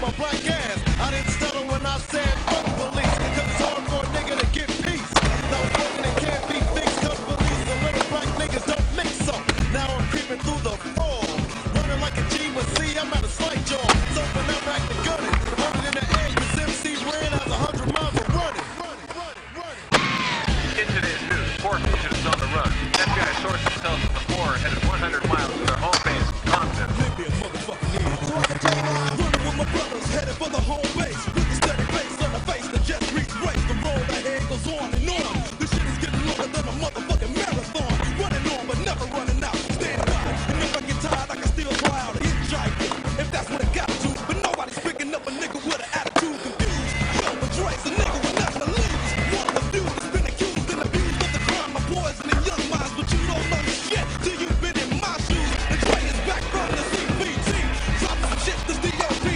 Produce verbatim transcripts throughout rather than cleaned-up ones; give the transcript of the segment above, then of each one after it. my black ass. I didn't stutter when I said fuck police, cause it's hard for a nigga to get peace. Now fucking it can't be fixed, cause police and little black niggas don't mix up. Now I'm creeping through the floor, running like a G with C, I'm at a slight jaw. So when I'm back to gunning, running in the air, cause M C ran out a hundred miles of running. Running, running, running. Incident news, four fugitives on the run. F B I sources tell us that the four are headed one hundred miles to their home base, Compton. For the home base, with the steady face on the face, the jet reach race, the road ahead goes on and on. This shit is getting longer than a motherfucking marathon. Running on but never running out. Stand by, and if I get tired, I can still try out a hit jive, if that's what it got to. But nobody's picking up a nigga with an attitude. Confused, hell with Drake's a nigga with nothing to lose. One of the few that's been accused and abused of the crime of poison and young minds, but you don't know this shit till you've been in my shoes. And Drake is back from the C P T, drop some shit to D O P.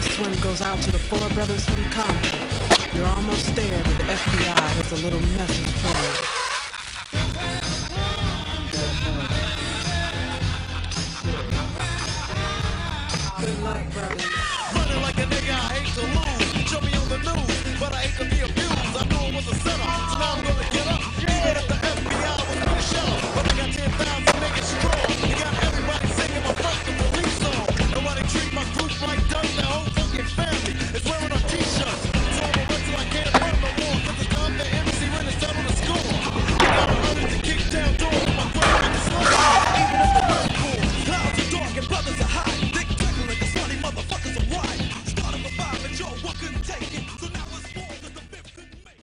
This one goes out to the four brothers from Compton. You're almost there, but the F B I has a little message for you. Good luck, brother.